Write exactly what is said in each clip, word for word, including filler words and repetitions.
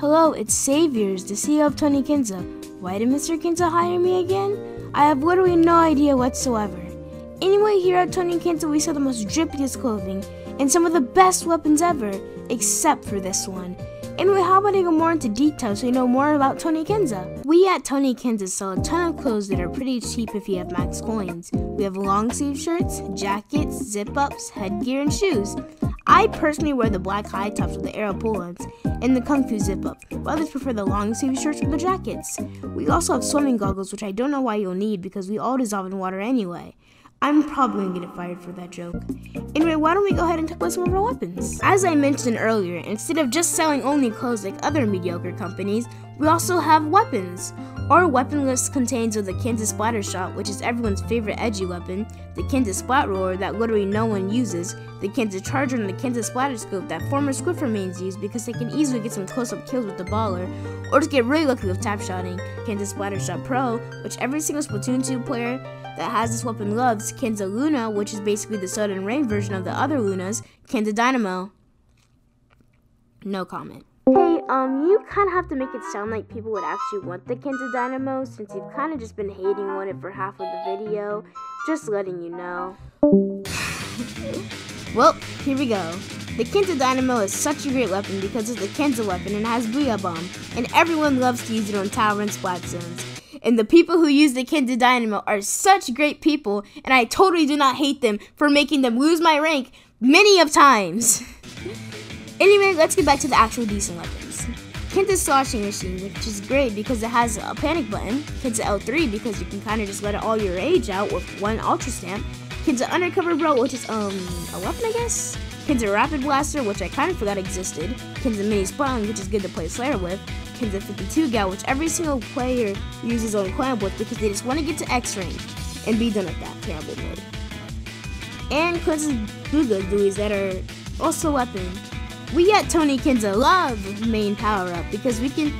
Hello, it's Saviorz, the C E O of Toni Kensa. Why did Mister Kensa hire me again? I have literally no idea whatsoever. Anyway, here at Toni Kensa we sell the most drippiest clothing and some of the best weapons ever, except for this one. Anyway, how about I go more into detail so you know more about Toni Kensa? We at Toni Kensa sell a ton of clothes that are pretty cheap if you have max coins. We have long sleeve shirts, jackets, zip-ups, headgear, and shoes. I personally wear the black high tops with the aeropoolons and the kung fu zip-up, while others prefer the long sleeve shirts with the jackets. We also have swimming goggles, which I don't know why you'll need because we all dissolve in water anyway. I'm probably going to get fired for that joke. Anyway, why don't we go ahead and talk about some of our weapons? As I mentioned earlier, instead of just selling only clothes like other mediocre companies, we also have weapons. Our weapon list contains of the Kensa Splattershot, which is everyone's favorite edgy weapon, the Kensa Splat Roller that literally no one uses, the Kensa Charger, and the Kensa Splatterscope that former Squiffer mains use because they can easily get some close-up kills with the baller, or just get really lucky with tap-shotting, Kensa Splattershot Pro, which every single Splatoon two player that has this weapon loves, Kensa Luna, which is basically the Soda and Rain version of the other Lunas, Kensa Dynamo. No comment. Hey, um, you kind of have to make it sound like people would actually want the Kensa Dynamo, since you've kind of just been hating on it for half of the video. Just letting you know. Well, here we go. The Kensa Dynamo is such a great weapon because it's the Kensa weapon and has Booyah Bomb, and everyone loves to use it on tower and splat zones. And the people who use the Kensa Dynamo are such great people, and I totally do not hate them for making them lose my rank many of times. Anyway, let's get back to the actual decent weapons. Kensa Sloshing Machine, which is great because it has a panic button, Kensa L three because you can kind of just let all your rage out with one Ultra Stamp, Kensa Undercover Bro, which is um a weapon I guess, Kensa Rapid Blaster, which I kind of forgot existed, Kensa Mini Splatling, which is good to play Slayer with, Kensa fifty-two Gal, which every single player uses on clan with because they just want to get to X rank and be done with that terrible mode. And Kensa Goo Goo that are also weapon. We at Toni Kensa love main power up because we can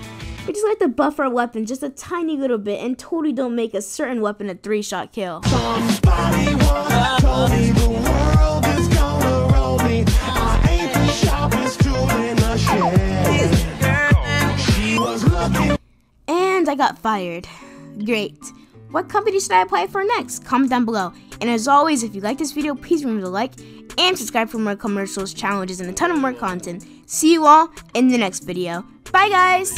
we just like to buff our weapon just a tiny little bit and totally don't make a certain weapon a three shot kill. Somebody wanna tell me the world is gonna roll me. I ain't the sharpest tool in the shed. And I got fired. Great. What company should I apply for next? Comment down below. And as always, if you like this video, please remember to like and subscribe for more commercials, challenges, and a ton of more content. See you all in the next video. Bye guys!